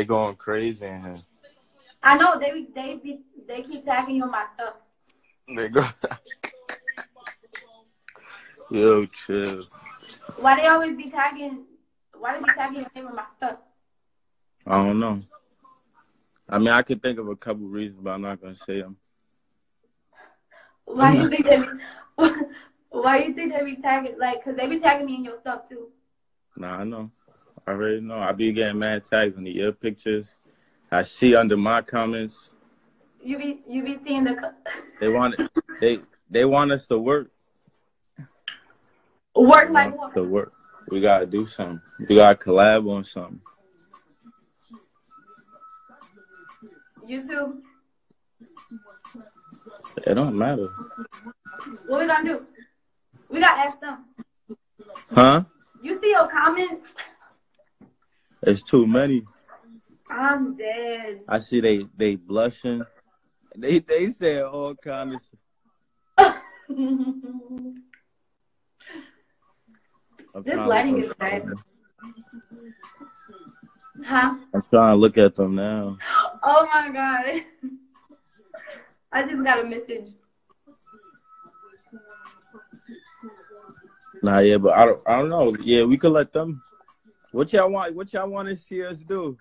They going crazy in here. I know they keep tagging you on my stuff. They go. Yo, chill. Why they always be tagging? Why they be tagging your name on my stuff? I don't know. I mean, I could think of a couple reasons, but I'm not gonna say them. Why do you think they? Why do you think they be tagging? Like, cause they be tagging me in your stuff too. Nah, I know. I already know. I be getting mad tags on the ear pictures. I see under my comments. You be seeing the. They want it. They want us to work. Work like what? To work. We gotta do something. We gotta collab on something. YouTube. It don't matter. What we gonna do? We gotta ask them. Huh? You see your comments? It's too many. I'm dead. I see they blushing. They say all kind of shit. This lighting is bad. Huh? I'm trying to look at them now. Oh my god. I just got a message. Nah, yeah, but I don't know. Yeah, we could let them. What y'all want to see us do?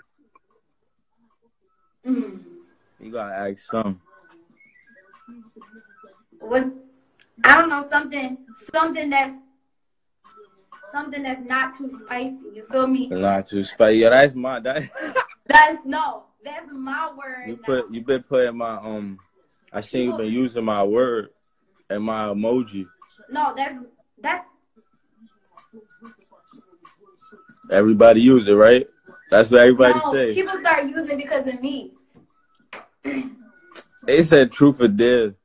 Mm. You gotta ask some. What? I don't know, something that's not too spicy. You feel me? Not too spicy. Yeah, that's my that's my word. You've been putting my I seen you been using my word and my emoji. No, that. Everybody use it, right? That's what everybody say. People start using it because of me. They said truth or dare.